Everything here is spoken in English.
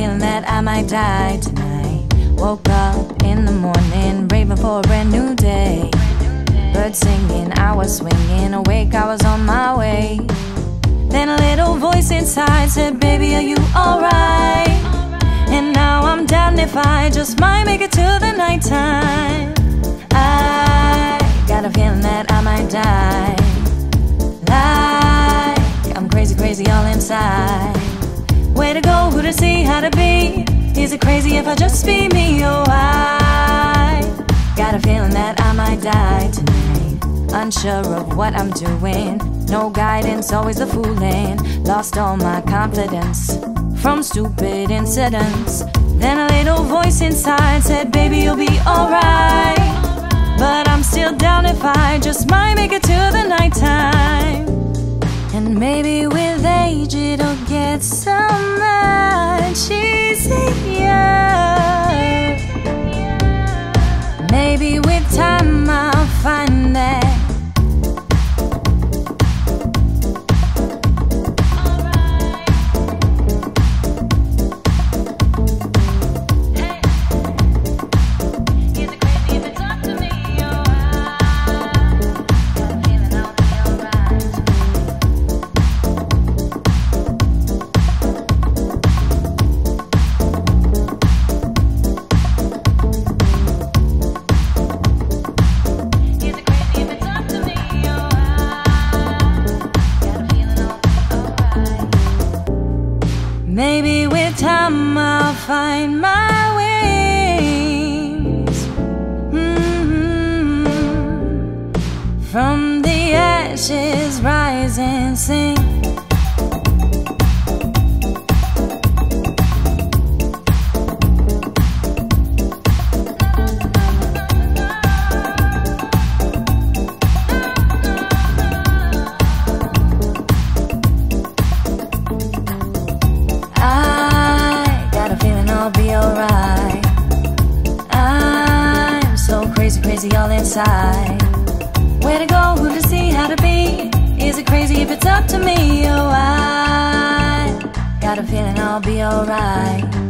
feeling that I might die tonight. Woke up in the morning, braving for a brand new day. Birds singing, I was swinging, awake, I was on my way. Then a little voice inside said, baby, are you alright? And now I'm down if I just might make it to the nighttime. I got a feeling that I might die. Like I'm crazy, crazy all inside. Way to go, who to see, how to be. Is it crazy if I just be me? Oh, I got a feeling that I might die tonight. Unsure of what I'm doing, no guidance, always the fooling. Lost all my confidence from stupid incidents. Then a little voice inside said, baby, you'll be alright. But I'm still down if I just might make it to the nighttime. And maybe with age it'll get so much easier. Maybe with time I'll find that. Maybe with time I'll find my wings. From the ashes rise and sing. Crazy all inside. Where to go, who to see, how to be. Is it crazy if it's up to me? Oh, I got a feeling I'll be alright.